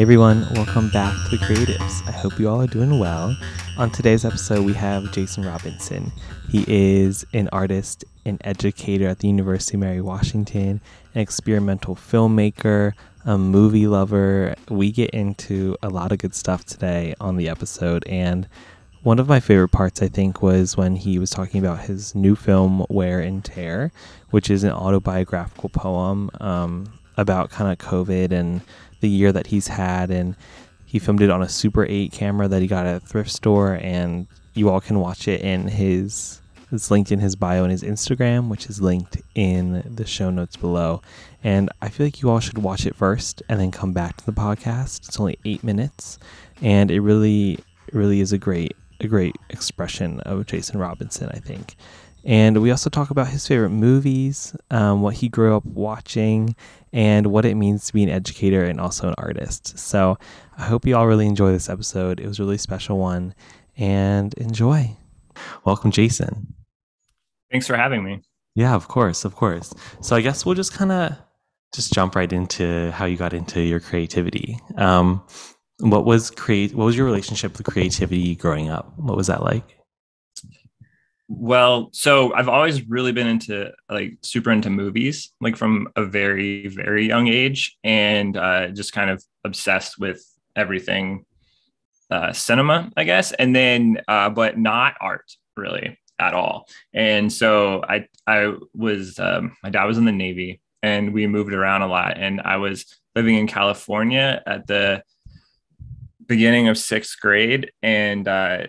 Hey everyone, welcome back to The Creatives. I hope you all are doing well. On today's episode, we have Jason Robinson. He is an artist and educator at the University of Mary Washington, an experimental filmmaker, a movie lover. We get into a lot of good stuff today on the episode, and one of my favorite parts, I think, was when he was talking about his new film, Wear and Tear, which is an autobiographical poem about kind of COVID and the year that he's had, and he filmed it on a Super 8 camera that he got at a thrift store, and you all can watch it in his, it's linked in his bio and his Instagram, which is linked in the show notes below. And I feel like you all should watch it first and then come back to the podcast. It's only 8 minutes, and it really is a great expression of Jason Robinson, I think. And we also talk about his favorite movies, what he grew up watching, and what it means to be an educator and also an artist. So I hope you all really enjoy this episode. It was a really special one, and enjoy. Welcome, Jason. Thanks for having me. Yeah, of course. So I guess we'll just kind of jump right into how you got into your creativity. What was your relationship with creativity growing up? What was that like? Well, so I've always really been into super into movies, like from a very, very young age, and just kind of obsessed with everything cinema, I guess. And then but not art really at all. And so I was my dad was in the Navy, and we moved around a lot, and I was living in California at the beginning of 6th grade, and I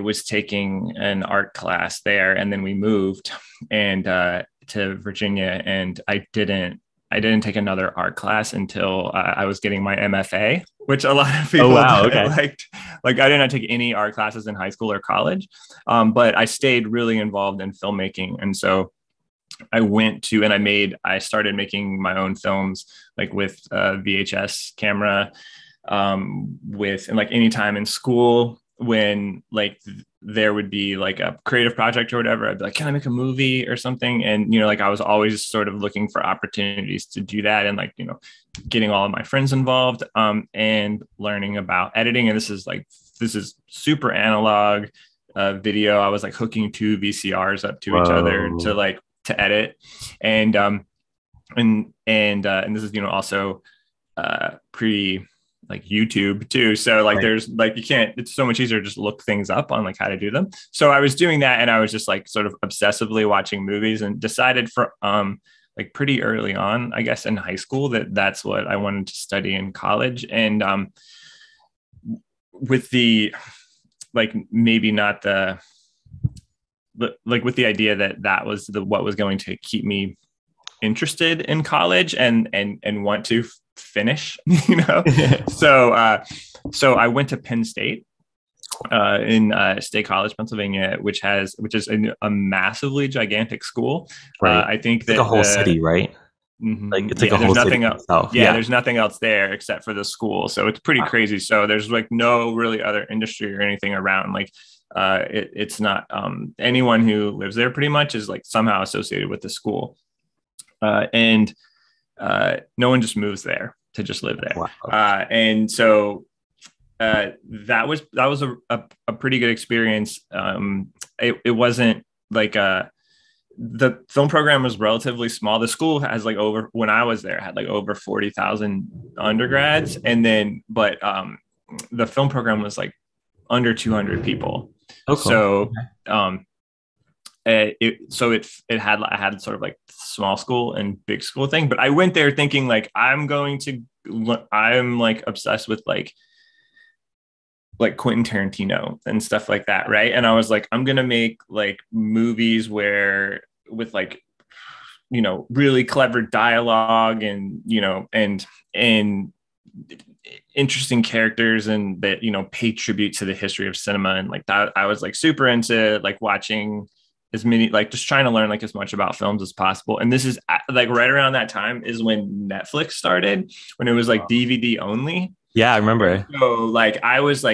was taking an art class there, and then we moved and to Virginia, and I didn't take another art class until I was getting my MFA, which a lot of people liked. Like, I did not take any art classes in high school or college, but I stayed really involved in filmmaking, and so I started making my own films, like with a VHS camera. Any time in school when there would be a creative project or whatever, I'd be like, can I make a movie or something? And, I was always sort of looking for opportunities to do that, and getting all of my friends involved, and learning about editing. And this is super analog video. I was hooking two VCRs up to each other to edit. And, and this is, also pre YouTube too. So there's you can't, it's so much easier to just look things up on how to do them. So I was doing that, and I was just sort of obsessively watching movies, and decided for pretty early on, I guess in high school, that that's what I wanted to study in college. And with the maybe not the with the idea that was what was going to keep me interested in college and want to finish, so I went to Penn State in State College Pennsylvania, which is a massively gigantic school, right? I think it's that the whole city, right? Mm-hmm. It's there's whole nothing city else. Yeah, there's nothing else there except for the school, so it's pretty crazy. So there's no really other industry or anything around. It's not anyone who lives there pretty much is somehow associated with the school, and no one just moves there to just live there. Wow. And so that was a pretty good experience. It wasn't the film program was relatively small. The school has when I was there, had over 40,000 undergrads. And then, the film program was under 200 people. Oh, cool. So, I had sort of small school and big school thing, but I went there thinking I'm obsessed with Quentin Tarantino and stuff like that, right? And I was I'm gonna make movies with really clever dialogue and and interesting characters, and that pay tribute to the history of cinema, and that I was super into watching as many, just trying to learn as much about films as possible. And this is right around that time is when Netflix started, when it was DVD only. Yeah, I remember. So I was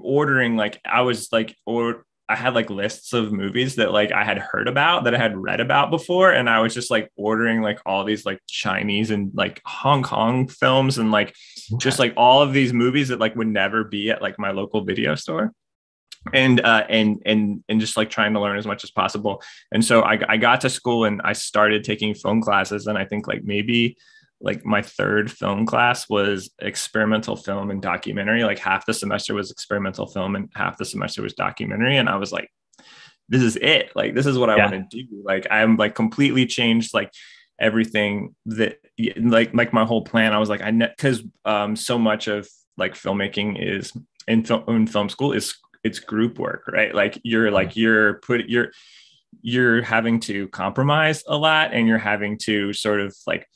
ordering, I was like, or I had like lists of movies that like I had heard about, that I had read about before. And I was just like ordering like all these like Chinese and like Hong Kong films and like just like all of these movies that like would never be at like my local video store. And just like trying to learn as much as possible. And so I got to school and I started taking film classes. And I think like maybe like my third film class was experimental film and documentary. Like half the semester was experimental film and half the semester was documentary. And I was like, this is it. Like, this is what I want to do. Like, I'm like completely changed, like everything that like my whole plan. I was like, cause so much of like filmmaking is in film school is it's group work, right? Like you're having to compromise a lot and you're having to sort of like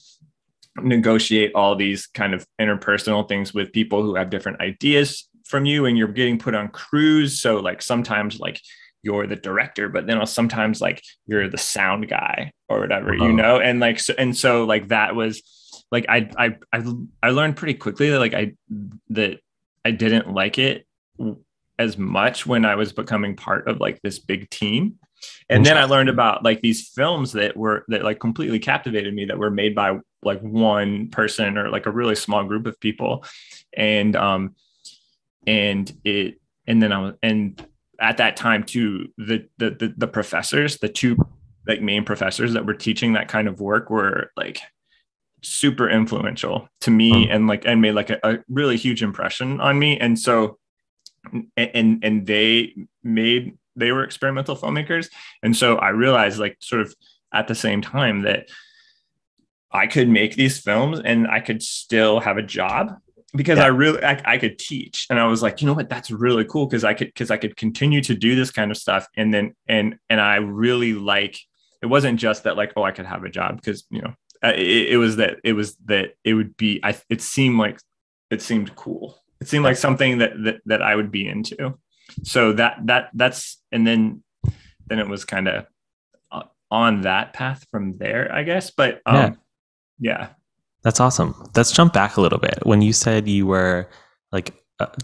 negotiate all these kind of interpersonal things with people who have different ideas from you, and you're getting put on crews. So like sometimes like you're the director, but then sometimes like you're the sound guy or whatever, you know? And like, so like that was like, I learned pretty quickly that like I didn't like it as much when I was becoming part of like this big team. And then I learned about like these films that like completely captivated me, that were made by like one person or like a really small group of people. And at that time too, the professors, the two like main professors that were teaching that kind of work were like super influential to me and made like a really huge impression on me. And so, and they were experimental filmmakers. And so I realized like sort of at the same time that I could make these films and I could still have a job because I could teach. And I was like, you know what, that's really cool. Cause I could continue to do this kind of stuff. And then, and I really like, it wasn't just that like, oh, I could have a job. Cause you know, it seemed like it seemed cool. It seemed like something that I would be into. So that's, and then it was kind of on that path from there, I guess. But yeah, that's awesome. Let's jump back a little bit. When you said you were like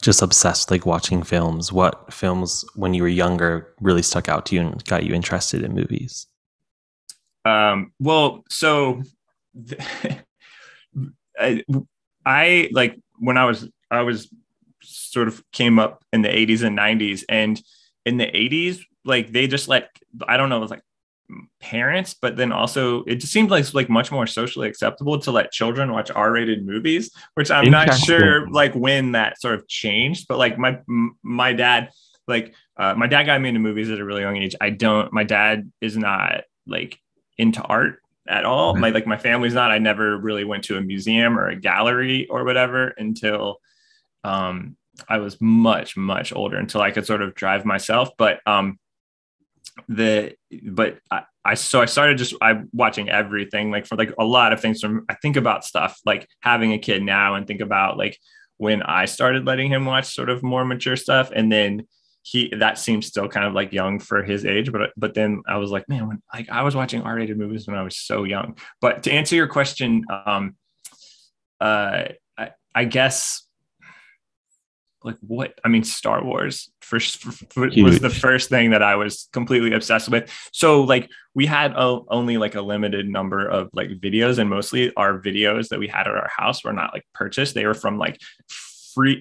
just obsessed, like watching films, what films when you were younger really stuck out to you and got you interested in movies? Well, so I like when I was sort of came up in the 80s and 90s, and in the 80s, like they just let, I don't know, it was like parents, but then also it just seemed like much more socially acceptable to let children watch R-rated movies, which I'm not sure like when that sort of changed, but like my dad, like my dad got me into movies at a really young age. My dad is not like into art at all. My, like my family's not, I never really went to a museum or a gallery or whatever until I was much, much older, until I could sort of drive myself. But I started just watching everything, like for like a lot of things from, I think about stuff like having a kid now and think about like when I started letting him watch sort of more mature stuff. And then that seems still kind of like young for his age, but then I was like, man, when like I was watching R-rated movies when I was so young. But to answer your question, I guess like what, I mean, Star Wars was the first thing that I was completely obsessed with. So like we had only like a limited number of like videos, and mostly our videos that we had at our house were not like purchased. They were from like free.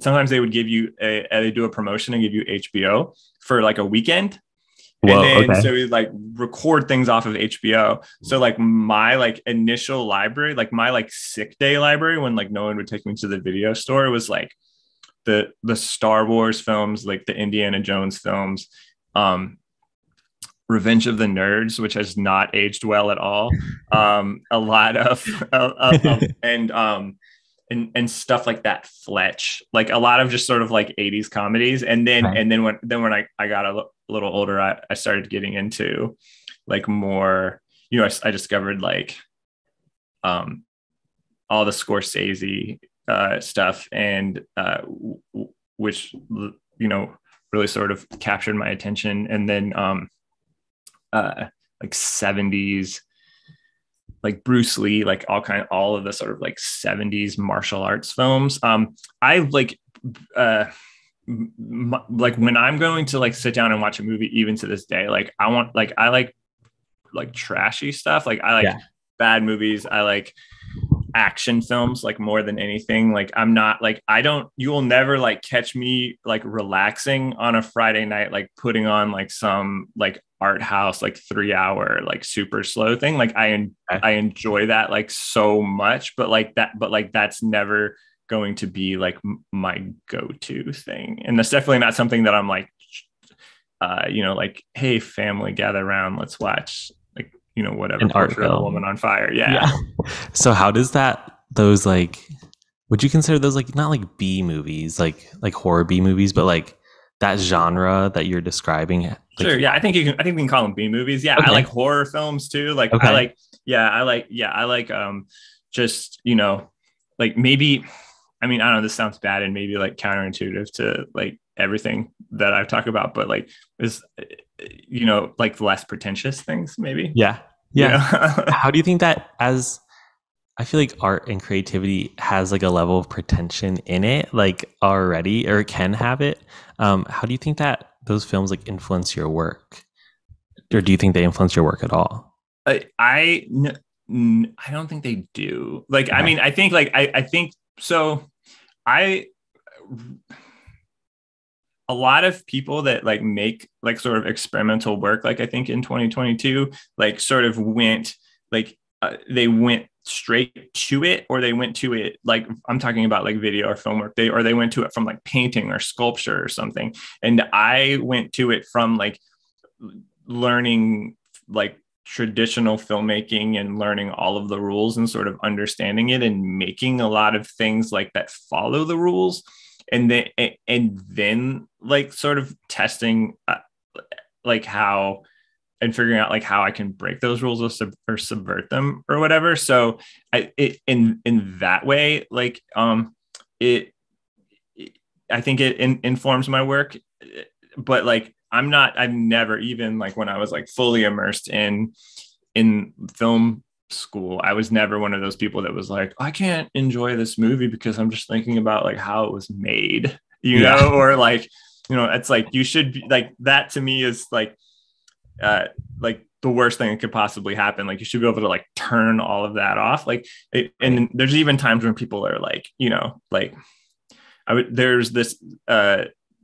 Sometimes they would give you they do a promotion and give you HBO for like a weekend. Whoa, and then so we like record things off of HBO. So like my like initial library, like my like sick day library when like no one would take me to the video store was like the Star Wars films, like the Indiana Jones films, Revenge of the Nerds, which has not aged well at all. A lot of, and stuff like that. Fletch, like a lot of just sort of like 80s comedies. And then when I got a little older, I started getting into like more, you know, I discovered like, all the Scorsese stuff, and which you know really sort of captured my attention. And then like 70s, like Bruce Lee, like all of the sort of like 70s martial arts films. I like like when I'm going to like sit down and watch a movie, even to this day, like I want, like, I like trashy stuff. Like I like bad movies. I like action films, like more than anything. Like I'm not like, I don't, you will never like catch me like relaxing on a Friday night, like putting on like some like art house, like 3 hour, like super slow thing. Like I enjoy that like so much, but that's never going to be like my go-to thing. And that's definitely not something that I'm like, you know, like, hey, family, gather around, let's watch, like, you know, whatever, an art film, Woman on Fire. Yeah. So how does that, those like, would you consider those like, not like B movies, like horror B movies, but like that genre that you're describing? Like, sure. Yeah. I think we can call them B movies. Yeah. Okay. I like horror films too. Like, okay. I like, just, you know, like maybe, I mean, I don't know, this sounds bad and maybe like counterintuitive to like everything that I've talked about, but like is, you know, like less pretentious things maybe. Yeah. Yeah. You know? How do you think that, as I feel like art and creativity has like a level of pretension in it, like already, or can have it. How do you think that those films like influence your work, or do you think they influence your work at all? I don't think they do. Like, I mean, I think like, I think, so a lot of people that like make like sort of experimental work, like I think in 2022, like sort of went like, they went straight to it, or they went to it, like I'm talking about like video or film work, they went to it from like painting or sculpture or something. And I went to it from like learning like traditional filmmaking and learning all of the rules and sort of understanding it and making a lot of things like that follow the rules, and then like sort of testing like how and figuring out like how I can break those rules or subvert them or whatever. So in that way, like I think it informs my work, but like I've never, even like when I was like fully immersed in film school, I was never one of those people that was like, I can't enjoy this movie because I'm just thinking about like how it was made, you know, or like, you know, it's like, you should be like, that to me is like the worst thing that could possibly happen. Like you should be able to like turn all of that off. Like, and there's even times when people are like, you know, like there's this,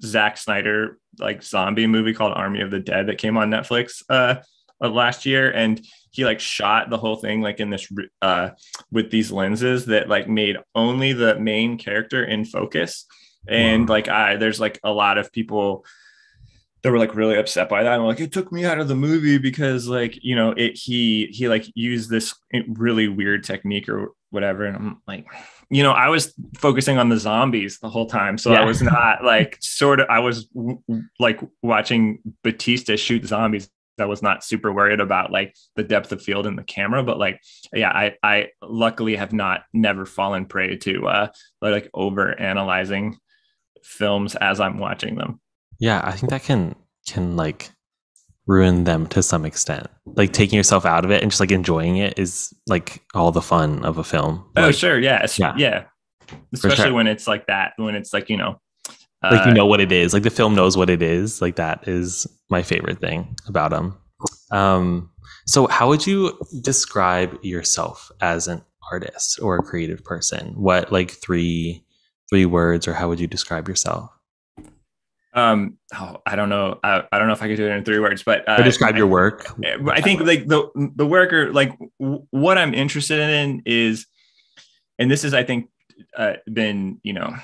Zack Snyder like zombie movie called Army of the Dead that came on Netflix last year, and he like shot the whole thing like in this with these lenses that like made only the main character in focus. And like there's like a lot of people that were like really upset by that, and like it took me out of the movie because like, you know, he like used this really weird technique or whatever. And I'm like, you know, I was focusing on the zombies the whole time. So I was not like I was watching Batista shoot zombies. I was not super worried about like the depth of field in the camera, but like, yeah, I luckily have never fallen prey to like over analyzing films as I'm watching them. Yeah. I think that can like ruin them to some extent. Like taking yourself out of it and just like enjoying it is like all the fun of a film. Oh, like, sure. Yeah. Especially when it's like that, when it's like, you know, like, you know what it is, like the film knows what it is. Like that is my favorite thing about them. So how would you describe yourself as an artist or a creative person? What, like three words, or how would you describe yourself? I don't know. I don't know if I could do it in 3 words, but describe your work. I think like the work, or like what I'm interested in is, and this is, I think, been, you know,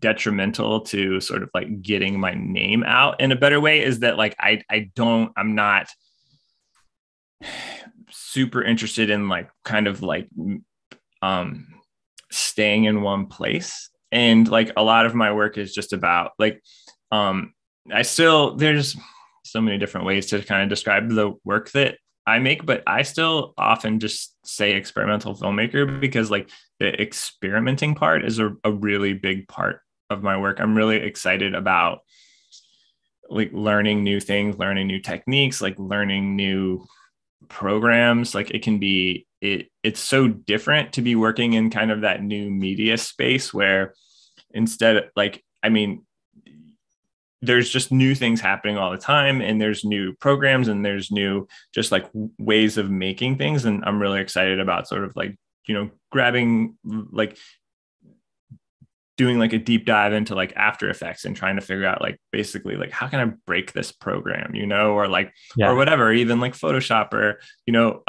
detrimental to sort of like getting my name out in a better way, is that like, I'm not super interested in like kind of like, staying in one place. And like a lot of my work is just about like, there's so many different ways to kind of describe the work that I make, but I still often just say experimental filmmaker, because like the experimenting part is a really big part of my work. I'm really excited about like learning new things, learning new techniques, like learning new programs. Like it can be, it's so different to be working in kind of that new media space, where instead, like, I mean, there's just new things happening all the time, and there's new programs, and there's new just like ways of making things. And I'm really excited about sort of like, you know, grabbing like doing like a deep dive into like After Effects and trying to figure out like basically like how can I break this program, you know, or like, or whatever, even like Photoshop or, you know,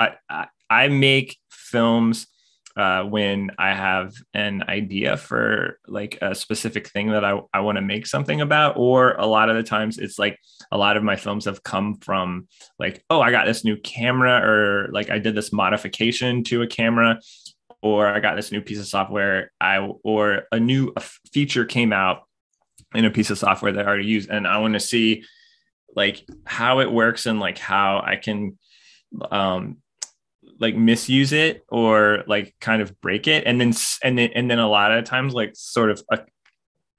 I make films when I have an idea for like a specific thing that I want to make something about, or a lot of the times it's like a lot of my films have come from like, oh, I got this new camera, or like I did this modification to a camera, or I got this new piece of software, or a new feature came out in a piece of software that I already use. And I want to see like how it works and like how I can, like misuse it or like kind of break it. And then a lot of times like sort of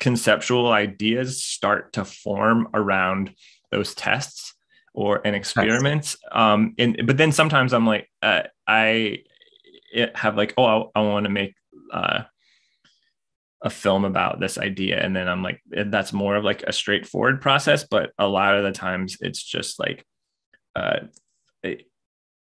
conceptual ideas start to form around those tests or an experiments. But then sometimes I'm like, I want to make a film about this idea. And then I'm like, that's more of like a straightforward process. But a lot of the times it's just like,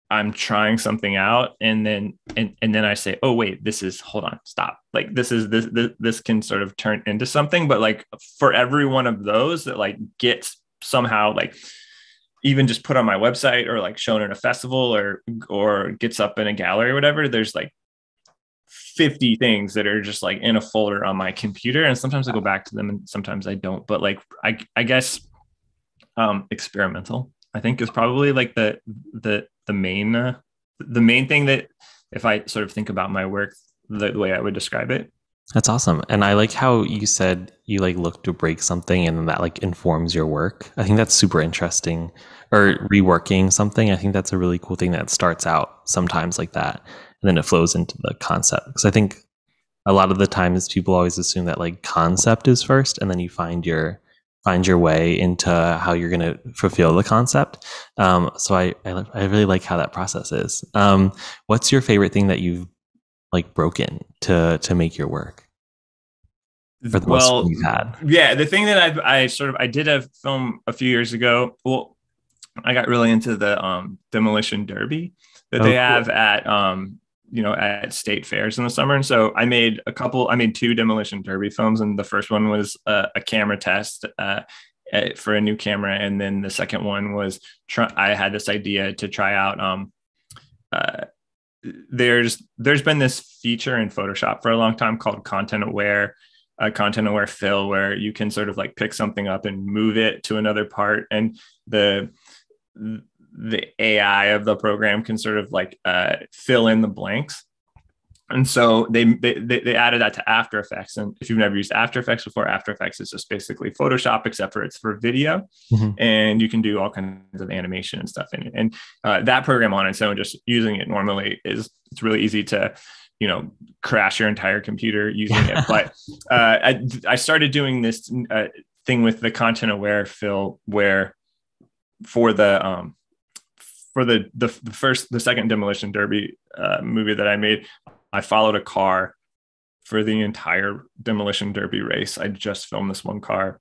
I'm trying something out. And then I say, oh, wait, hold on, stop. Like this can sort of turn into something. But like for every one of those that like gets somehow like even just put on my website or like shown at a festival or gets up in a gallery or whatever, there's like 50 things that are just like in a folder on my computer. And sometimes I go back to them and sometimes I don't, but like, I guess experimental, I think, is probably like the main thing that if I sort of think about my work, the way I would describe it. That's awesome. And I like how you said you like look to break something and that like informs your work. I think that's super interesting, or reworking something. I think that's a really cool thing that starts out sometimes like that, and then it flows into the concept. Because I think a lot of the times people always assume that like concept is first, and then you find your way into how you're going to fulfill the concept. So I really like how that process is. What's your favorite thing that you've like broken to make your work? For the most fun you've had? Yeah, the thing that I did a film a few years ago. Well, I got really into the demolition derby that they have at at state fairs in the summer. And so I made two demolition derby films. And the first one was a camera test for a new camera. And then the second one was, I had this idea to try out, there's been this feature in Photoshop for a long time called content aware fill, where you can sort of like pick something up and move it to another part. And the AI of the program can sort of like fill in the blanks. And so they added that to After Effects. And if you've never used After Effects before, After Effects is just basically Photoshop, except for it's for video. Mm-hmm. And you can do all kinds of animation and stuff in it. And that program on its own, just using it normally, it's really easy to, you know, crash your entire computer using it. But I started doing this thing with the content aware fill, where for the second demolition derby movie that I made, I followed a car for the entire demolition derby race. I just filmed this one car,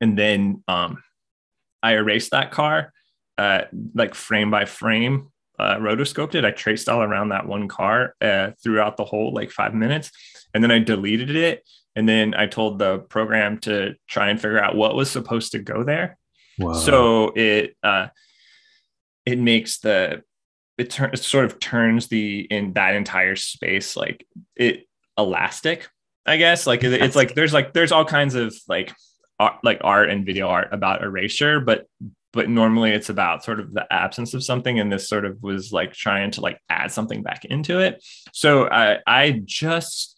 and then I erased that car, like frame by frame, rotoscoped it. I traced all around that one car throughout the whole like 5 minutes, and then I deleted it. And then I told the program to try and figure out what was supposed to go there. Wow. So it sort of turns that entire space like it elastic, I guess. Like it's like there's all kinds of like art and video art about erasure, but normally it's about sort of the absence of something, and this sort of was like trying to like add something back into it. So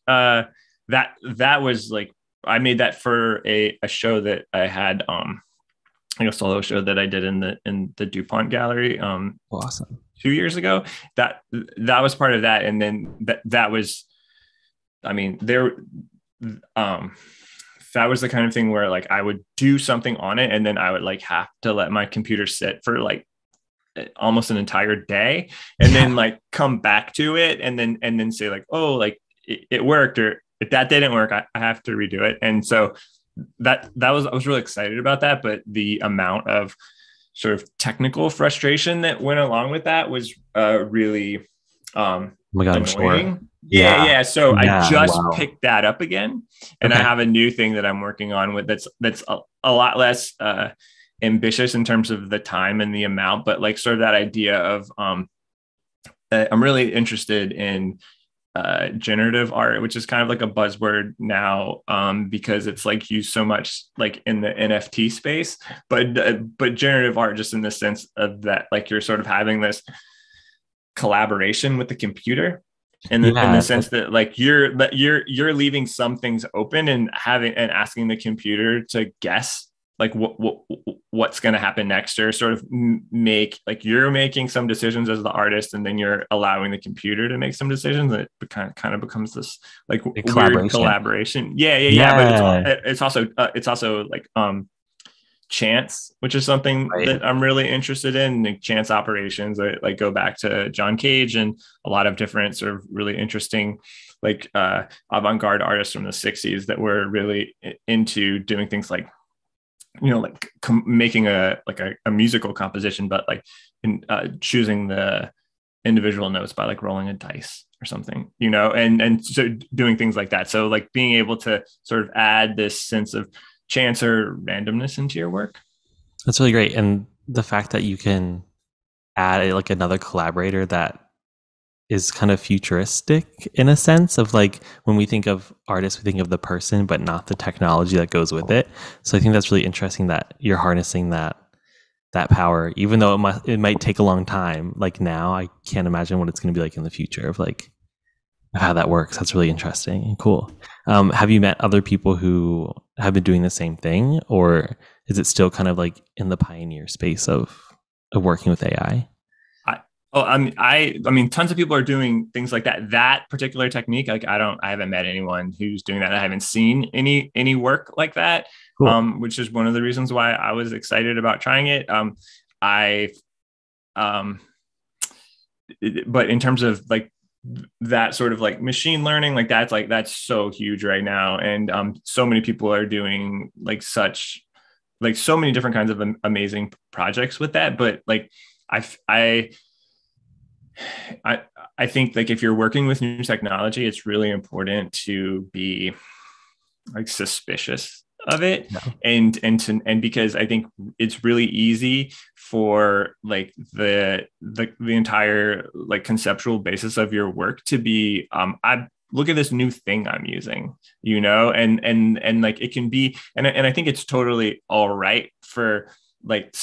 that was like, I made that for a show that I had, a solo show that I did in the DuPont gallery, awesome, 2 years ago. That was part of that. And then that was, I mean, that was the kind of thing where like I would do something on it, and then I would like have to let my computer sit for like almost an entire day, and then like come back to it and then say like, oh, like it worked, or if that didn't work, I have to redo it. And so I was really excited about that, but the amount of sort of technical frustration that went along with that was really oh my God, annoying. I'm sure. Yeah. So I just picked that up again, and I have a new thing that I'm working on with that's a lot less ambitious in terms of the time and the amount, but like sort of that idea of I'm really interested in generative art, which is kind of like a buzzword now, because it's like used so much like in the NFT space, but generative art just in the sense of that, like you're sort of having this collaboration with the computer in the sense that like you're leaving some things open and asking the computer to guess like what's going to happen next, or sort of make like you're making some decisions as the artist, and then you're allowing the computer to make some decisions. That kind of becomes this like weird collaboration. Yeah. But it's also like chance, which is something that I'm really interested in. Like chance operations, I like go back to John Cage and a lot of different sort of really interesting like avant-garde artists from the 60s that were really into doing things like, you know, like making a musical composition, but like choosing the individual notes by like rolling a dice or something, you know, and so doing things like that. So like being able to sort of add this sense of chance or randomness into your work. That's really great. And the fact that you can add like another collaborator that is kind of futuristic in a sense of like, when we think of artists, we think of the person, but not the technology that goes with it. So I think that's really interesting that you're harnessing that power, even though it might take a long time. Like now I can't imagine what it's going to be like in the future of like how that works. That's really interesting and cool. Have you met other people who have been doing the same thing, or is it still kind of like in the pioneer space of working with AI? I mean, tons of people are doing things like that. That particular technique, like I haven't met anyone who's doing that. I haven't seen any work like that, cool. Which is one of the reasons why I was excited about trying it. But in terms of like that sort of like machine learning, like that's so huge right now, and so many people are doing like so many different kinds of amazing projects with that. But like I think like if you're working with new technology, it's really important to be like suspicious of it. No. And because I think it's really easy for like the entire like conceptual basis of your work to be, I look at this new thing I'm using, you know, and like it can be, and I think it's totally all right for like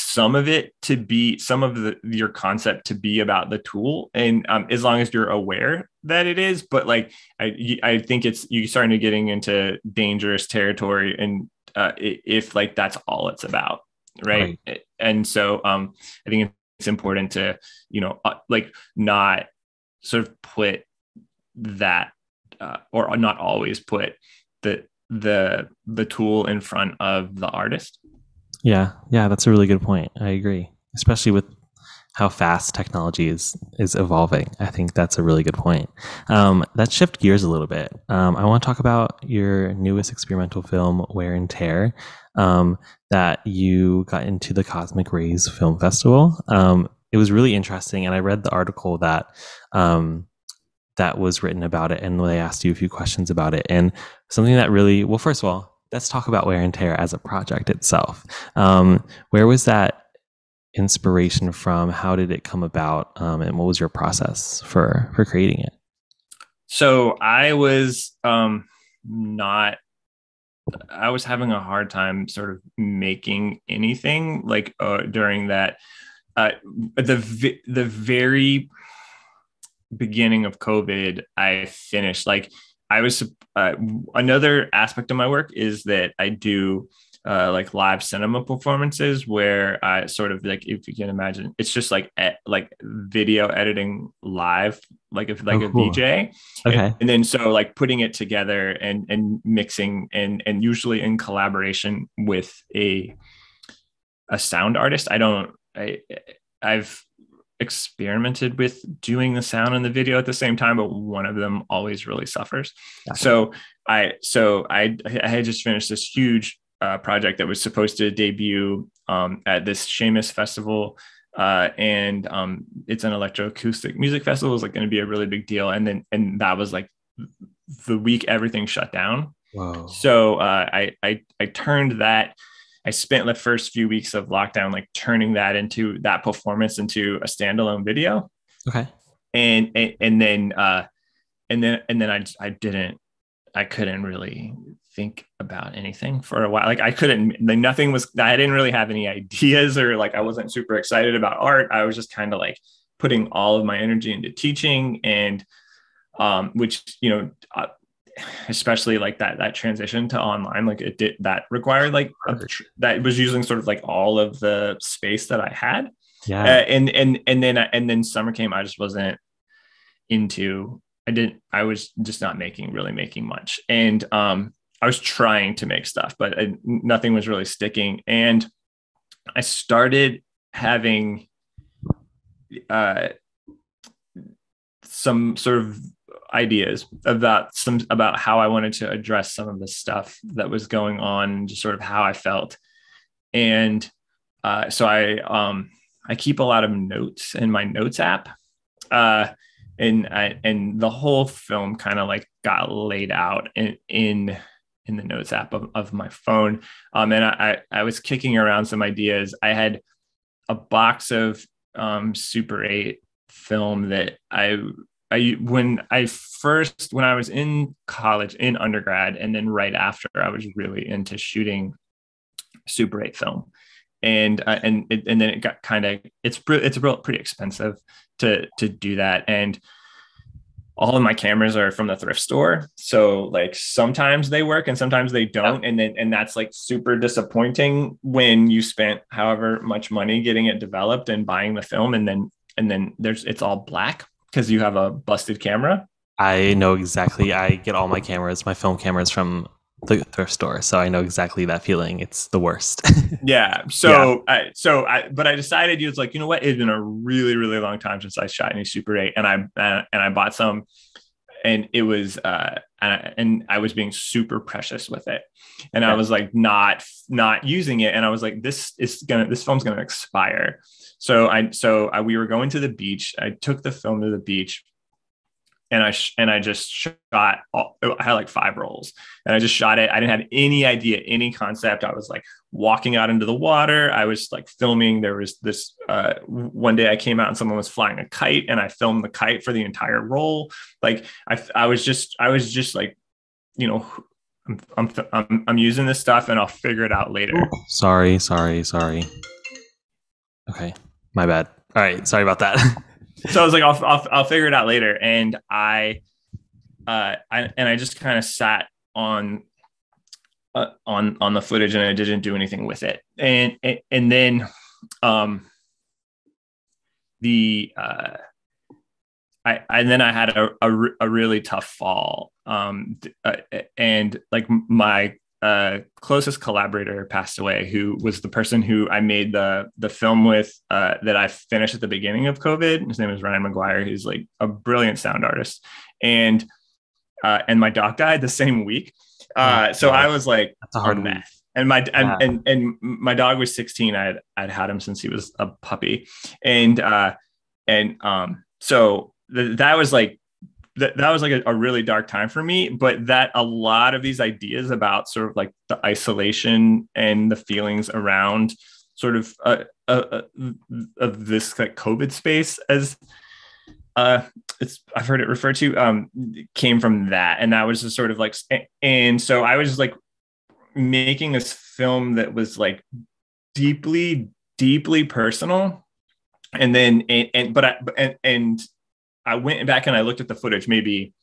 your concept to be about the tool, and as long as you're aware that it is. But like I think you're starting to getting into dangerous territory, and if like that's all it's about, right. And so I think it's important to, you know, like not sort of put that or not always put the tool in front of the artist. Yeah, that's a really good point. I agree, especially with how fast technology is evolving. I think that's a really good point. Let's shift gears a little bit. I want to talk about your newest experimental film, Wear and Tear, that you got into the Cosmic Rays Film Festival. It was really interesting, and I read the article that was written about it, and they asked you a few questions about it. And something that really, well, first of all, let's talk about Wear and Tear as a project itself. Where was that inspiration from? How did it come about? And what was your process for creating it? So I was I was having a hard time sort of making anything like during that, the very beginning of COVID, I finished like, I was another aspect of my work is that I do like live cinema performances where I sort of like, if you can imagine, it's just like like video editing live, like if like a DJ, okay. And then so like putting it together and mixing and usually in collaboration with a sound artist. I don't. I've experimented with doing the sound and the video at the same time, but one of them always really suffers. Gotcha. So I had just finished this huge project that was supposed to debut at this Seamus festival. And it's an electroacoustic music festival. It's like going to be a really big deal. And that was like the week everything shut down. Wow. So I turned that. I spent the first few weeks of lockdown like turning that into that performance into a standalone video. Okay. And then I couldn't really think about anything for a while. Like I couldn't, like nothing was, I didn't really have any ideas, or like, I wasn't super excited about art. I was just kind of like putting all of my energy into teaching, and which, you know, especially like that transition to online, like it did, that required like, that was using sort of like all of the space that I had. Yeah. And then summer came, I just wasn't into, I was just not making much. And I was trying to make stuff, but nothing was really sticking. And I started having some sort of ideas about how I wanted to address some of the stuff that was going on, and just sort of how I felt. And so I keep a lot of notes in my notes app. And the whole film kind of like got laid out in the notes app of my phone. And I was kicking around some ideas. I had a box of Super 8 film that when I was in college, in undergrad, and then right after, I was really into shooting Super 8 film. And then it got kind of, it's pretty expensive to do that. And all of my cameras are from the thrift store. So like sometimes they work and sometimes they don't. And that's like super disappointing when you spent however much money getting it developed and buying the film. And then it's all black because you have a busted camera. I know exactly. I get all my cameras, my film cameras from the thrift store. So I know exactly that feeling. It's the worst. Yeah. So yeah. I decided, it's like, you know what? It's been a really, really long time since I shot any Super 8, and I bought some, and it was, and I was being super precious with it. And okay. I was like, not using it. And I was like, this film's going to expire. So we were going to the beach. I took the film to the beach. And I just shot, I had like 5 rolls, and I just shot it. I didn't have any idea, any concept. I was like walking out into the water. I was like filming. There was this, one day I came out and someone was flying a kite, and I filmed the kite for the entire roll. Like I was just like, you know, I'm using this stuff and I'll figure it out later. Oh, sorry. Okay. My bad. All right. Sorry about that. So I was like, I'll figure it out later. And I just kind of sat on the footage, and I didn't do anything with it. And then I had a really tough fall. And like my closest collaborator passed away, who was the person who I made the film with, that I finished at the beginning of COVID. His name is Ryan McGuire. He's like a brilliant sound artist. And my doc died the same week. So I was like, that's a hard mess. And my dog was 16. I'd had him since he was a puppy. So that was like a really dark time for me, but that a lot of these ideas about sort of like the isolation and the feelings around sort of of this like COVID space, as I've heard it referred to, came from that. And that was just sort of like, and so I was just like making this film that was like deeply, deeply personal. And I went back and I looked at the footage maybe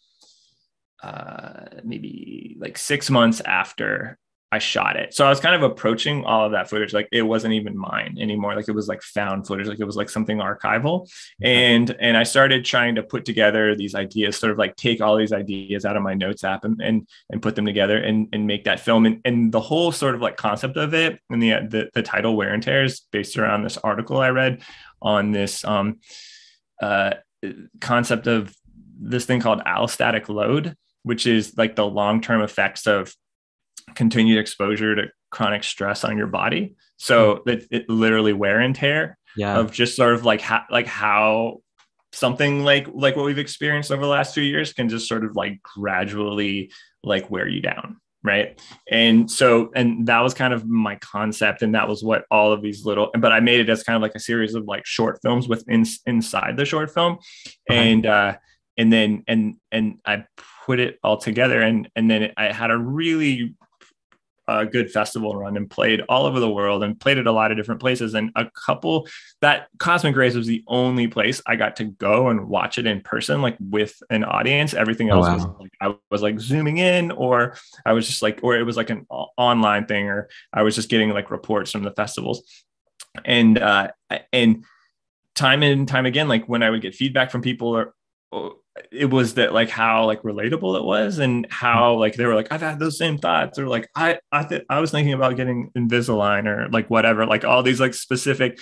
like 6 months after I shot it. So I was kind of approaching all of that footage like it wasn't even mine anymore. Like it was like found footage, like it was like something archival. And I started trying to put together these ideas, sort of like take all these ideas out of my notes app and put them together and make that film. And the whole sort of like concept of it and the title Wear and Tear is based around this article I read on this concept of this thing called allostatic load, which is like the long-term effects of continued exposure to chronic stress on your body. So it literally wear and tear of just sort of like how something like what we've experienced over the last few years can just sort of like gradually like wear you down. Right. And that was kind of my concept. And that was what all of these little, but I made it as kind of like a series of like short films within inside the short film. And then I put it all together and then I had a really good festival run and played all over the world and played at a lot of different places. And a couple that Cosmic Rays was the only place I got to go and watch it in person, like with an audience. Everything else was like, I was like zooming in or I was just like, or it was like an online thing, or I was just getting like reports from the festivals and time and time again, like when I would get feedback from people or it was that like how like relatable it was and how like they were like I've had those same thoughts or like I was thinking about getting Invisalign or like whatever, like all these like specific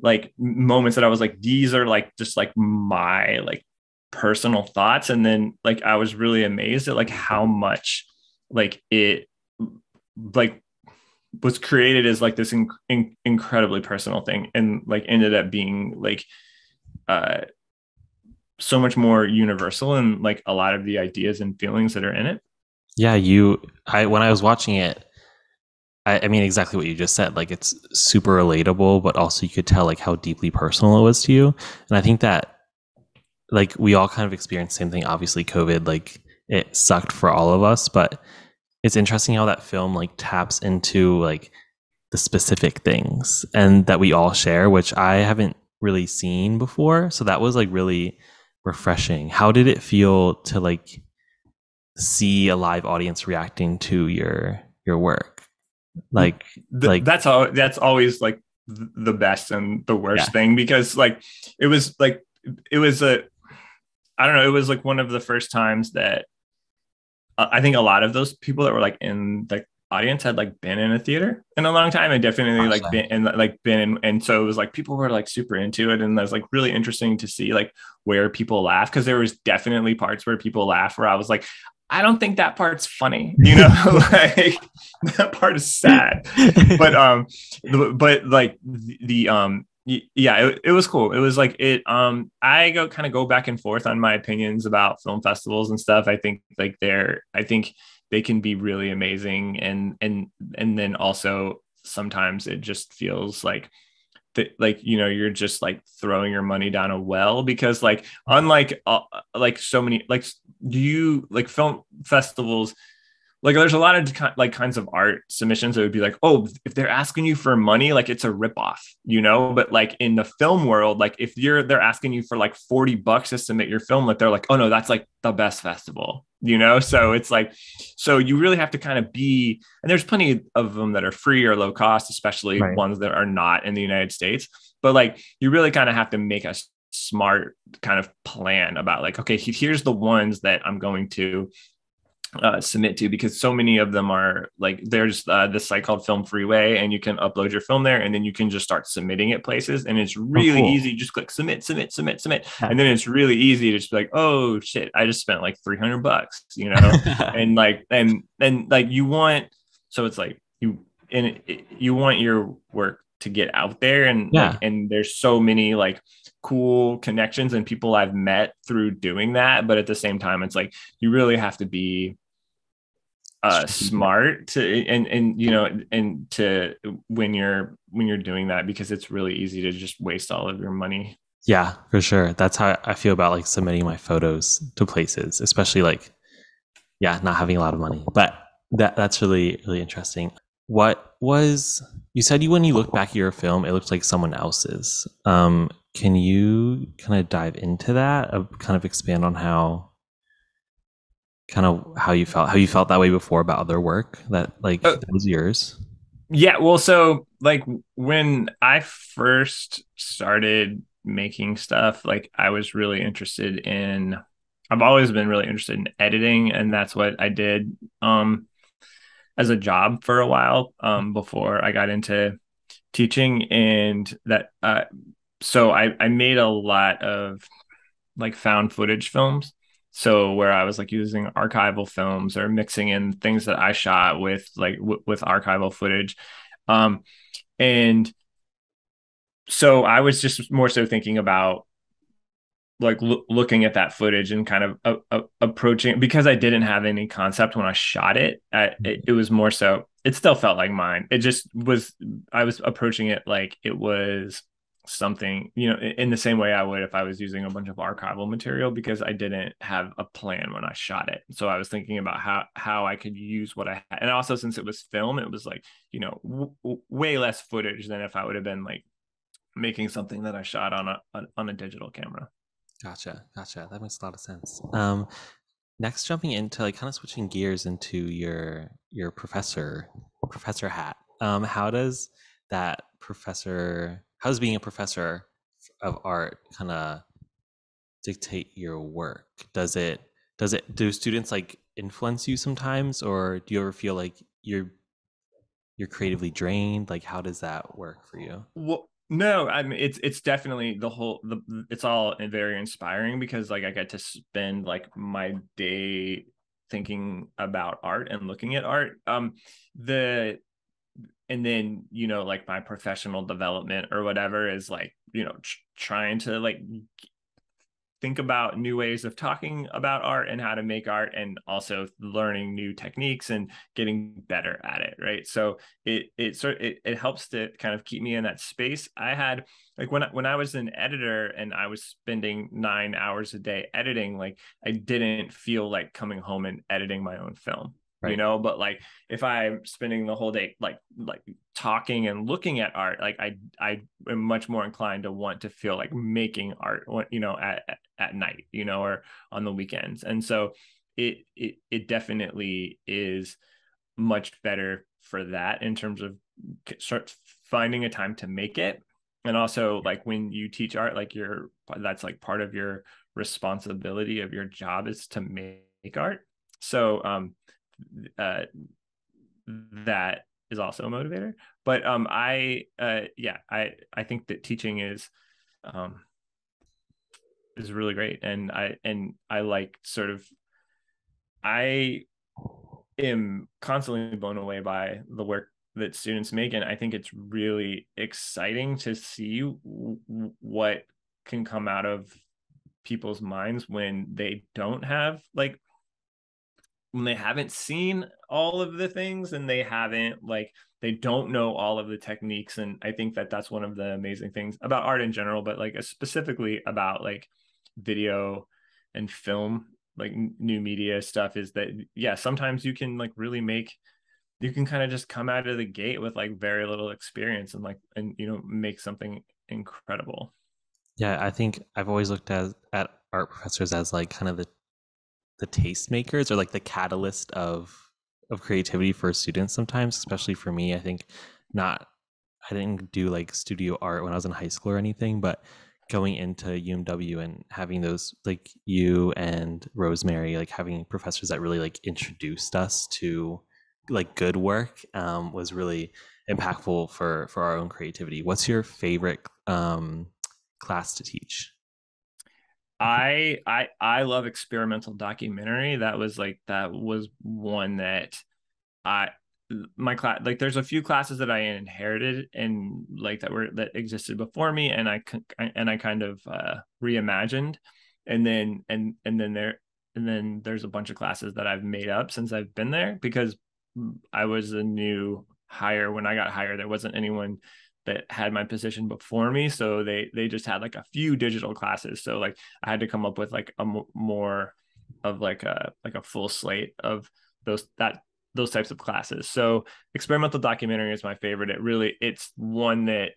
like moments that I was like these are like just like my like personal thoughts. And then like I was really amazed at like how much like it like was created as like this incredibly personal thing and like ended up being like so much more universal and like a lot of the ideas and feelings that are in it. Yeah. When I was watching it, I mean, exactly what you just said, like it's super relatable, but also you could tell like how deeply personal it was to you. And I think that like, we all kind of experienced the same thing, obviously COVID, like it sucked for all of us, but it's interesting how that film like taps into like the specific things and that we all share, which I haven't really seen before. So that was like really refreshing. How did it feel to like see a live audience reacting to your work? Like that's always like the best and the worst thing, because like it was a I don't know, it was like one of the first times that I think a lot of those people that were like in the audience had like been in a theater in a long time and definitely like been in, and so it was like people were like super into it, and that was like really interesting to see like where people laugh, because there was definitely parts where people laugh where I was like I don't think that part's funny, you know. Like that part is sad, but like the yeah, it was cool. It was like I kind of go back and forth on my opinions about film festivals and stuff. I think like they can be really amazing. And then also sometimes it just feels like, you know, you're just like throwing your money down a well, because like, unlike like so many, like you like film festivals, like there's a lot of like kinds of art submissions that would be like, oh, if they're asking you for money, like it's a ripoff, you know. But like in the film world, like if they're asking you for like $40 to submit your film, like they're like, oh no, that's like the best festival, you know. So it's like, so you really have to kind of be, and there's plenty of them that are free or low cost, especially ones that are not in the United States. But like you really kind of have to make a smart kind of plan about like, okay, here's the ones that I'm going to submit to, because so many of them are like, there's this site called Film Freeway and you can upload your film there and then you can just start submitting it places, and it's really easy. Just click submit and then it's really easy to just be like, oh shit, I just spent like $300, you know. and you want, so it's like you want your work to get out there, and like, and there's so many like cool connections and people I've met through doing that. But at the same time, it's like you really have to be smart to and you know, and to when you're doing that, because it's really easy to just waste all of your money. Yeah, for sure. That's how I feel about like submitting my photos to places, especially like not having a lot of money. But that's really, really interesting. What was, you said when you look back at your film, it looks like someone else's. Can you kind of dive into that, kind of expand on how kind of how you felt that way before about other work that like that was yours? Yeah, well, so like when I first started making stuff, like I was really interested in, I've always been really interested in editing, and that's what I did as a job for a while before I got into teaching. And that so I made a lot of like found footage films. So where I was like using archival films or mixing in things that I shot with like with archival footage. And so I was just more so thinking about like looking at that footage and kind of approaching, because I didn't have any concept when I shot it. It was more so, it still felt like mine. It just was, I was approaching it like it was something, you know, in the same way I would if I was using a bunch of archival material, because I didn't have a plan when I shot it. So I was thinking about how I could use what I had. And also, since it was film, it was like, you know, way less footage than if I would have been like making something that I shot on a digital camera. Gotcha. That makes a lot of sense. Next, jumping into like kind of switching gears into your professor hat. How does being a professor of art kind of dictate your work? Do students like influence you sometimes, or do you ever feel like you're creatively drained? Like, how does that work for you? Well, no, I mean, it's definitely it's all very inspiring, because like I get to spend like my day thinking about art and looking at art. And then, you know, like my professional development or whatever is like, you know, trying to like think about new ways of talking about art and how to make art, and also learning new techniques and getting better at it. Right. So it helps to kind of keep me in that space. I had like when I was an editor and I was spending 9 hours a day editing, like I didn't feel like coming home and editing my own film. Right. You know, but like if I'm spending the whole day like talking and looking at art, like I am much more inclined to want to feel like making art, you know, at night, you know, or on the weekends. And so it definitely is much better for that in terms of start finding a time to make it. And also like when you teach art, like that's like part of your responsibility of your job is to make art. So that is also a motivator, but I think that teaching is really great, and I like sort of, I am constantly blown away by the work that students make, and I think it's really exciting to see what can come out of people's minds when they don't have like, when they haven't seen all of the things and they haven't like, they don't know all of the techniques. And I think that that's one of the amazing things about art in general, but like specifically about like video and film, like new media stuff, is that, yeah, sometimes you can like really you can kind of just come out of the gate with like very little experience and like, and you know, make something incredible. Yeah. I think I've always looked at art professors as like kind of the tastemakers, or like the catalyst of creativity for students sometimes, especially for me. I think I didn't do like studio art when I was in high school or anything, but going into UMW and having those like you and Rosemary, like having professors that really like introduced us to like good work was really impactful for our own creativity. What's your favorite class to teach? I love experimental documentary. That was one that my class, like there's a few classes that I inherited and like that existed before me, and I kind of reimagined, and then there's a bunch of classes that I've made up since I've been there, because I was a new hire. When I got hired, there wasn't anyone that had my position before me, so they just had like a few digital classes, so like I had to come up with like more of like a full slate of those types of classes. So experimental documentary is my favorite. It's one that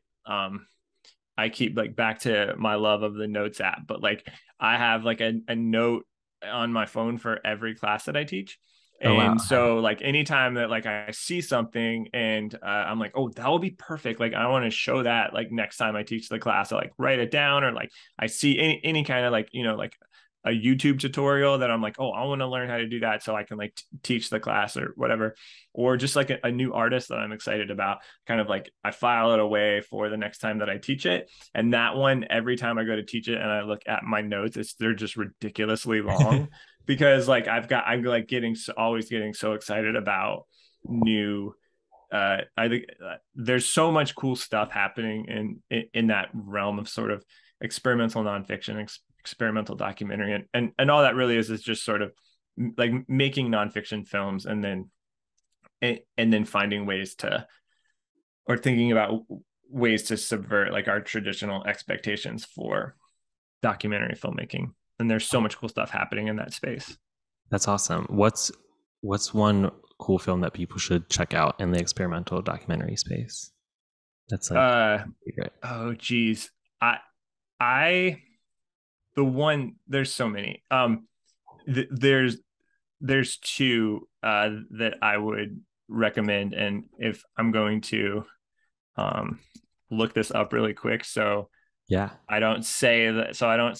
I keep, like back to my love of the notes app, but like I have like a note on my phone for every class that I teach. And so like anytime that like I see something and I'm like, oh, that will be perfect. Like I want to show that like next time I teach the class, I like write it down, or like I see any kind of like, you know, like a YouTube tutorial that I'm like, oh, I want to learn how to do that so I can like teach the class or whatever, or just like a new artist that I'm excited about. Kind of like I file it away for the next time that I teach it. And that one, every time I go to teach it and I look at my notes, they're just ridiculously long. Because like I'm like always getting so excited about new. I think there's so much cool stuff happening in that realm of sort of experimental nonfiction, experimental documentary, and all that really is just sort of like making nonfiction films, and then finding ways to, or thinking about ways to subvert like our traditional expectations for documentary filmmaking. And there's so much cool stuff happening in that space. That's awesome. What's one cool film that people should check out in the experimental documentary space? That's like favorite. Oh geez. There's so many. There's two that I would recommend, and if I'm going to look this up really quick, so yeah, I don't say that. So I don't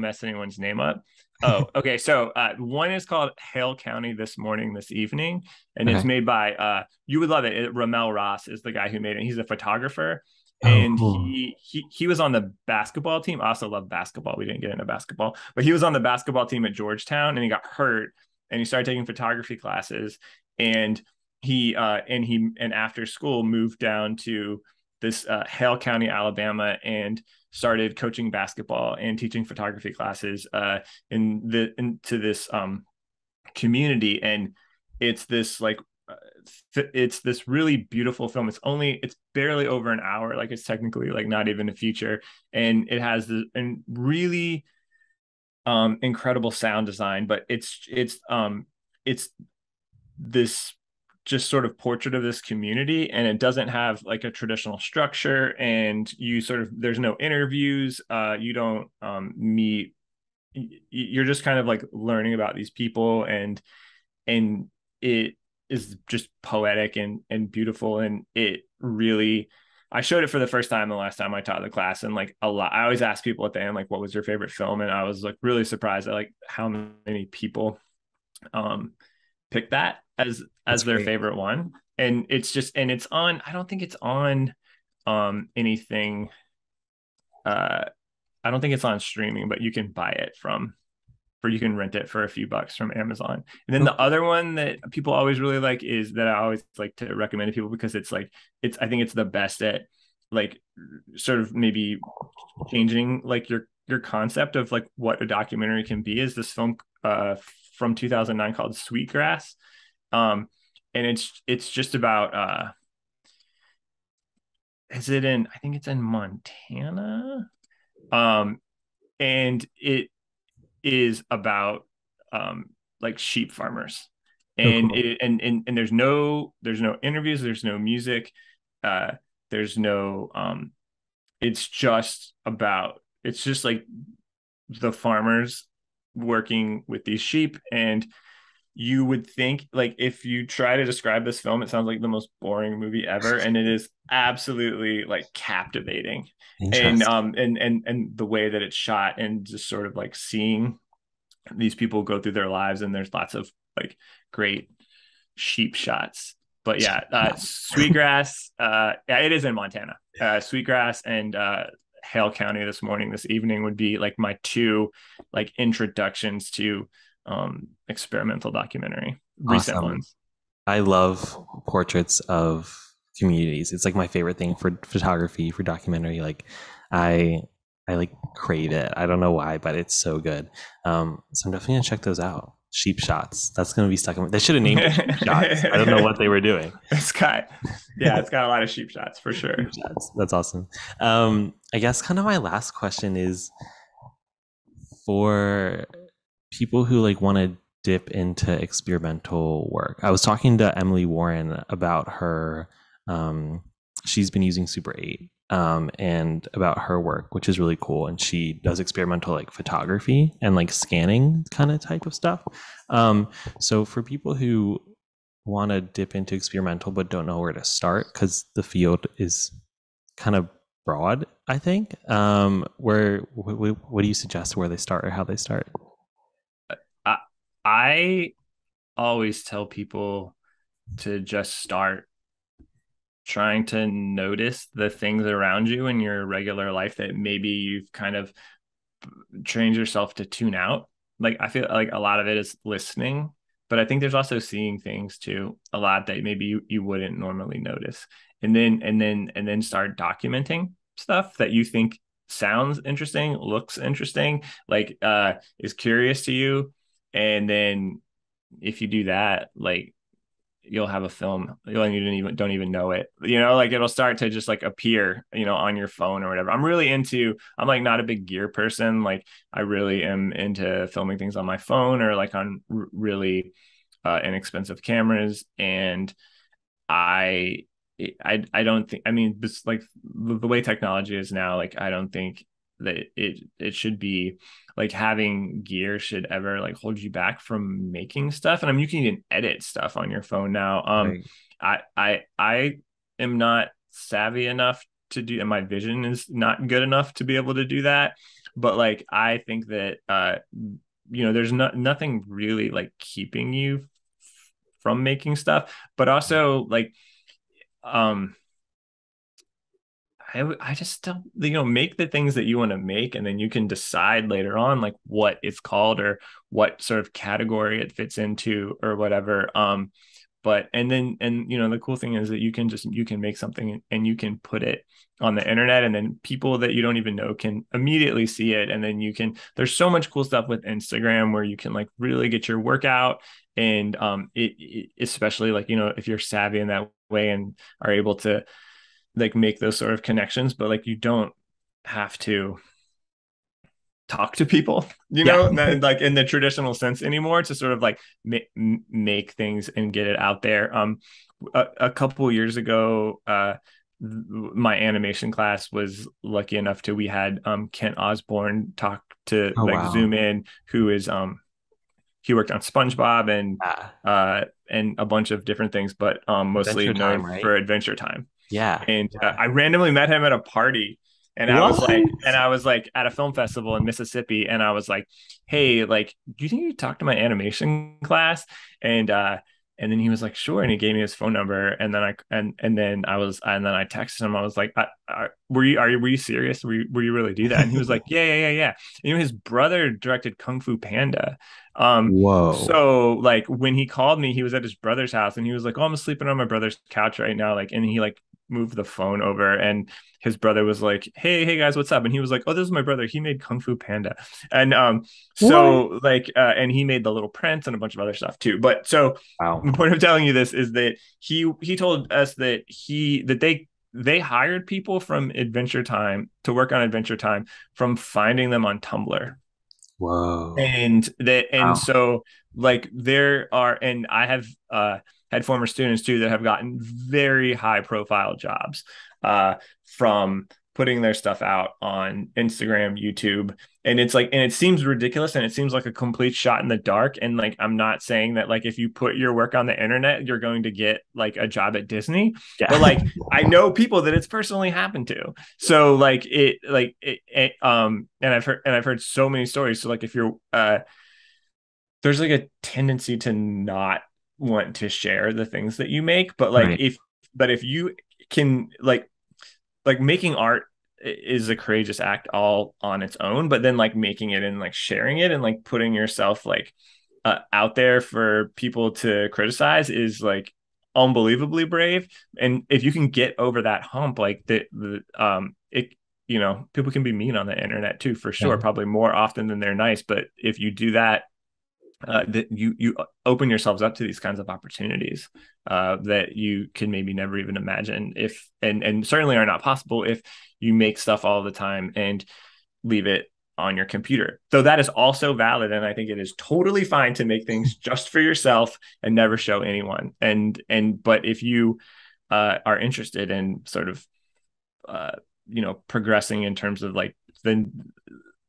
mess anyone's name up. Oh, okay. So one is called Hale County This Morning, This Evening, and it's made by, you would love it. Rommel Ross is the guy who made it. He's a photographer, and he was on the basketball team. I also love basketball. We didn't get into basketball, but he was on the basketball team at Georgetown, and he got hurt and he started taking photography classes, and he after school moved down to this Hale County, Alabama, and started coaching basketball and teaching photography classes into this community. And it's this like it's this really beautiful film. It's barely over an hour. Like it's technically like not even a feature, and it has this and really incredible sound design. But it's this just sort of portrait of this community, and it doesn't have like a traditional structure, and there's no interviews. You don't meet, you're just kind of like learning about these people, and it is just poetic and beautiful. And it really, I showed it for the first time the last time I taught the class, and like I always ask people at the end, like, what was your favorite film? And I was like really surprised at like how many people picked that as their favorite one. And it's just, and it's on, I don't think it's on anything. I don't think it's on streaming, but you can buy it you can rent it for a few bucks from Amazon. And then the other one that people always really like is that I always like to recommend to people, because it's like, I think it's the best at like sort of maybe changing like your concept of like what a documentary can be, is this film from 2009 called Sweetgrass. And it's just about, I think it's in Montana. And it is about, like sheep farmers, and and there's no interviews, there's no music, there's no, it's just like the farmers working with these sheep. And you would think, like, if you try to describe this film, it sounds like the most boring movie ever, and it is absolutely like captivating. And the way that it's shot, and just sort of like seeing these people go through their lives, and there's lots of like great sheep shots. But yeah, Sweetgrass, it is in Montana. Sweetgrass and Hale County This Morning, This Evening would be like my two like introductions to experimental documentary. Recent ones. I love portraits of communities. It's like my favorite thing for photography, for documentary. Like I like crave it. I don't know why, but it's so good. So I'm definitely gonna check those out. Sheep shots. That's gonna be stuck in. They should have named it sheep shots. I don't know what they were doing. It's got a lot of sheep shots for sure. Sheep shots. That's awesome. I guess kind of my last question is for people who like want to dip into experimental work. I was talking to Emily Warren about her, she's been using Super 8 and about her work, which is really cool. And she does experimental like photography and like scanning kind of type of stuff. So for people who want to dip into experimental but don't know where to start, because the field is kind of broad, I think, what do you suggest where they start or how they start? I always tell people to just start trying to notice the things around you in your regular life that maybe you've kind of trained yourself to tune out. Like, I feel like a lot of it is listening, but I think there's also seeing things too, a lot that maybe you wouldn't normally notice. And then start documenting stuff that you think sounds interesting, looks interesting, like is curious to you. And then if you do that, like, you'll have a film, you don't even know it, you know, like it'll start to just like appear, you know, on your phone or whatever. I'm like not a big gear person. Like I really am into filming things on my phone or like on really inexpensive cameras. And I don't think, I mean, just like the way technology is now, like, I don't think that it should be like having gear should ever like hold you back from making stuff. And I mean, you can even edit stuff on your phone now. Right. I am not savvy enough to do, and my vision is not good enough to be able to do that. But like, I think that, you know, there's nothing really like keeping you from making stuff, but also like, I just don't, you know, make the things that you want to make, and then you can decide later on like what it's called or what sort of category it fits into or whatever. But you know, the cool thing is that you can make something and you can put it on the internet, and then people that you don't even know can immediately see it. And then there's so much cool stuff with Instagram where you can like really get your work out. And especially like, you know, if you're savvy in that way and are able to like make those sort of connections, but like, you don't have to talk to people, you know, like in the traditional sense anymore, to sort of like make things and get it out there. A couple years ago, my animation class was lucky enough to, we had Kent Osborn talk to Zoom in, who is he worked on SpongeBob and a bunch of different things, but mostly known for Adventure Time. Yeah. And I randomly met him at a party. And I was like at a film festival in Mississippi, and I was like, "Hey, like, do you think you talk to my animation class?" And then he was like, "Sure," and he gave me his phone number. And then I texted him. I was like, "Were you serious? Were you really do that?" And he was like, "Yeah." You know, his brother directed Kung Fu Panda. Whoa! So like when he called me, he was at his brother's house, and he was like, "Oh, I'm sleeping on my brother's couch right now." Like, and he like moved the phone over, and his brother was like, hey guys, what's up? And he was like, oh, this is my brother, he made Kung Fu Panda. And so what? Like and he made The Little Prince and a bunch of other stuff too. But so the point of telling you this is that he told us that they hired people from Adventure Time to work on Adventure Time from finding them on Tumblr. Whoa. So like there are, and I have had former students too that have gotten very high profile jobs from putting their stuff out on Instagram, YouTube. And it's like, and it seems ridiculous, and it seems like a complete shot in the dark. And like, I'm not saying that like, if you put your work on the internet, you're going to get like a job at Disney, but like, I know people that it's personally happened to. So like and I've heard so many stories. So like, if you're, there's like a tendency to not want to share the things that you make, but like, right. If you can like making art is a courageous act all on its own, but then like making it and like sharing it and like putting yourself like out there for people to criticize is like unbelievably brave. And if you can get over that hump, like it, you know, people can be mean on the internet too, for sure, probably more often than they're nice. But if you do that, that you open yourselves up to these kinds of opportunities that you can maybe never even imagine, if and certainly are not possible if you make stuff all the time and leave it on your computer. So that is also valid, and I think it is totally fine to make things just for yourself and never show anyone. And but if you are interested in sort of you know, progressing in terms of like the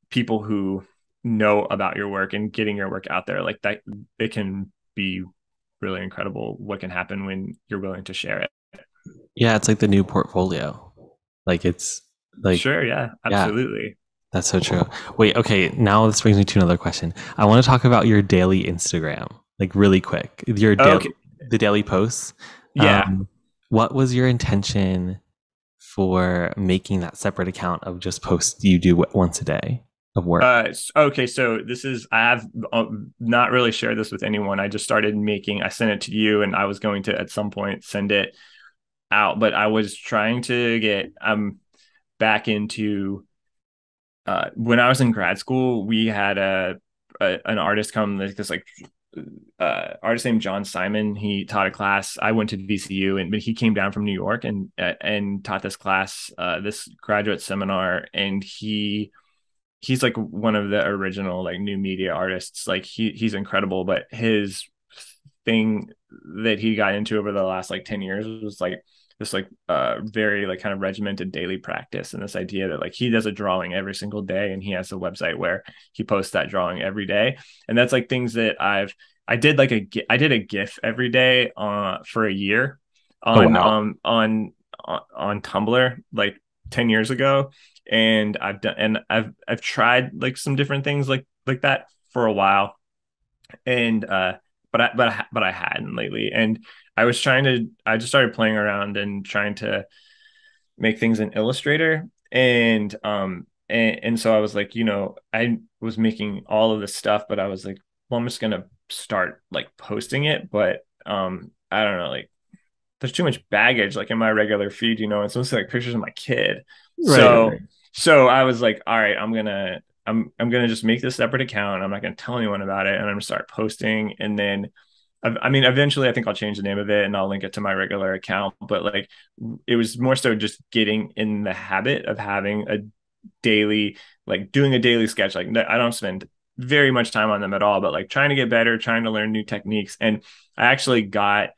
people who know about your work and getting your work out there, like that, it can be really incredible what can happen when you're willing to share it. Yeah, it's like the new portfolio. Like it's like, sure, yeah, absolutely. Yeah, that's so true. Wait, okay, now this brings me to another question. I want to talk about your daily Instagram, like really quick. Your the daily posts. Yeah. What was your intention for making that separate account of just posts you do once a day of work? Okay, so this is, I have not really shared this with anyone. I just started making, I sent it to you and I was going to at some point send it out, but I was trying to get back into, when I was in grad school, we had an artist come, this like artist named John Simon. He taught a class. I went to VCU, but he came down from New York and taught this class, this graduate seminar. And he's like one of the original like new media artists. Like he's incredible, but his thing that he got into over the last like 10 years was like this like very like kind of regimented daily practice, and this idea that like he does a drawing every single day and he has a website where he posts that drawing every day. And that's like things that I did a GIF every day for a year on on Tumblr like 10 years ago, and I've tried like some different things like that for a while, and but I hadn't lately. And I was I just started playing around and trying to make things in Illustrator. And so I was like, you know, I was making all of this stuff, but I was like, well, I'm just going to start like posting it. But I don't know, like there's too much baggage, like in my regular feed, you know, it's mostly like pictures of my kid. Right, so I was like, all right, I'm going to just make this separate account. I'm not going to tell anyone about it. And I'm going to start posting. And then, I mean, eventually I think I'll change the name of it and I'll link it to my regular account. But like, it was more so just getting in the habit of having a daily, like doing a daily sketch. Like I don't spend very much time on them at all, but like trying to get better, trying to learn new techniques. And I actually got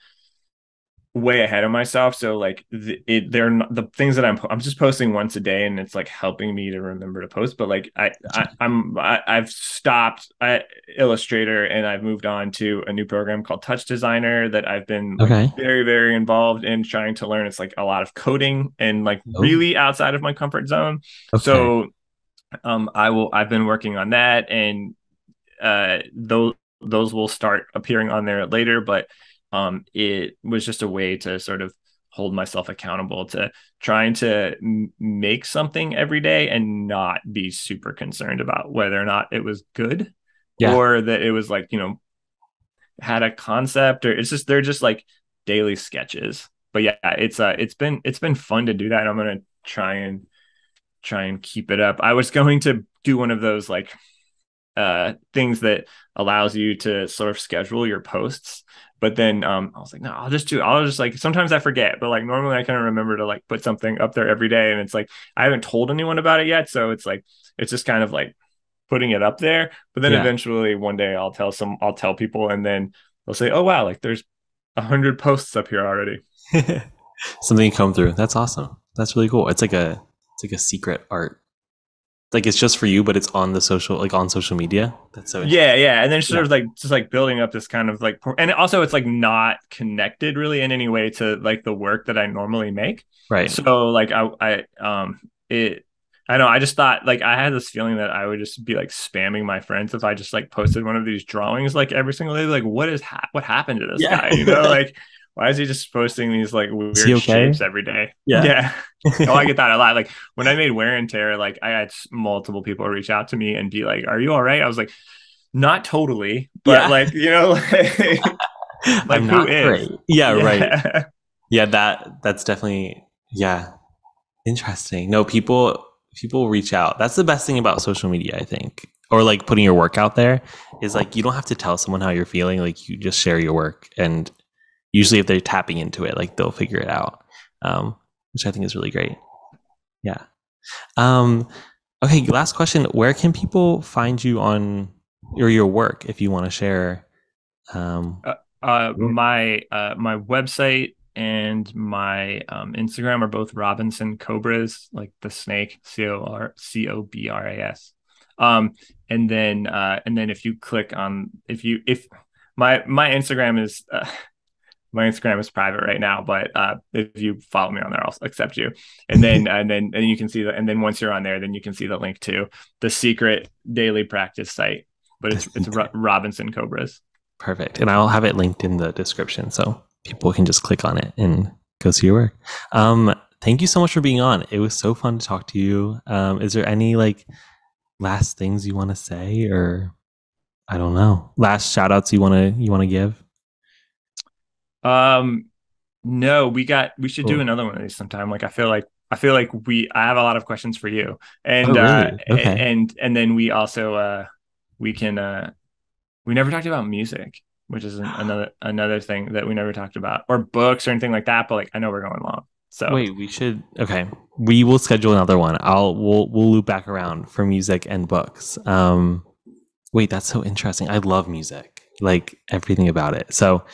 way ahead of myself. So like they're not the things that I'm just posting once a day, and it's like helping me to remember to post. But like I've stopped at Illustrator and I've moved on to a new program called Touch Designer that I've been very, very involved in trying to learn. It's like a lot of coding and like really outside of my comfort zone. Okay. So I've been working on that, and those will start appearing on there later, but it was just a way to sort of hold myself accountable to trying to make something every day and not be super concerned about whether or not it was good or that it was like, you know, had a concept, or it's just, they're just like daily sketches. But yeah, it's been fun to do that. I'm going to try and keep it up. I was going to do one of those like things that allows you to sort of schedule your posts. But then I was like, no, I'll just like, sometimes I forget, but like normally I kind of remember to like put something up there every day. And it's like, I haven't told anyone about it yet. So it's like, it's just kind of like putting it up there. But then eventually one day I'll tell people, and then they'll say, oh, wow, like there's 100 posts up here already. Something come through. That's awesome. That's really cool. It's like a secret art. Like it's just for you, but it's on the social, like on social media. That's so interesting. Yeah. And then sort of like just like building up this kind of like, and also it's like not connected really in any way to like the work that I normally make. Right. So like I don't know. I just thought like I had this feeling that I would just be like spamming my friends if I just like posted one of these drawings like every single day. Like what happened to this guy? You know, like why is he just posting these like weird shapes every day? Yeah. Oh, I get that a lot. Like when I made Wear and Tear, like I had multiple people reach out to me and be like, are you all right? I was like, not totally, but like, you know, like, like who is? Yeah. Right. Yeah. That's definitely. Yeah. Interesting. No, people reach out. That's the best thing about social media, I think, or like putting your work out there is like, you don't have to tell someone how you're feeling. Like you just share your work, and usually if they're tapping into it, like they'll figure it out. Which I think is really great. Yeah. Okay, last question. Where can people find you on your work if you want to share? My website and my Instagram are both Robinson Cobras, like the snake, Cobras. And then if you click on, if my Instagram is, my Instagram is private right now, but if you follow me on there, I'll accept you. And then and you can see that. And then once you're on there, then you can see the link to the secret daily practice site. But it's Robinson Cobras. Perfect. And I'll have it linked in the description, so people can just click on it and go see your work. Thank you so much for being on. It was so fun to talk to you. Is there any last things you want to say, or I don't know, last shout outs you want to give? No, we should do another one of these sometime. I have a lot of questions for you, and really? Okay. and then we also we never talked about music, which is another thing that we never talked about, or books or anything like that. But I know we're going long. So wait, we will schedule another one. We'll loop back around for music and books. Wait, that's so interesting. I love music, everything about it. So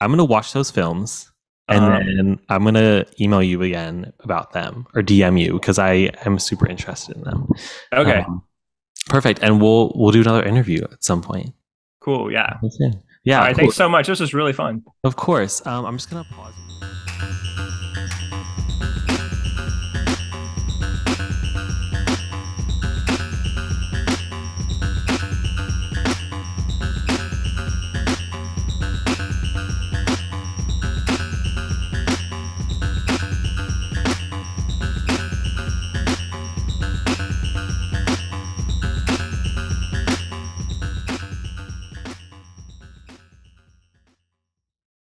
I'm going to watch those films, and then I'm going to email you again about them, or DM you, because I am super interested in them. Okay. Perfect. And we'll do another interview at some point. Cool. Yeah. Yeah. All right, cool. Thanks so much. This was really fun. Of course. I'm just going to pause.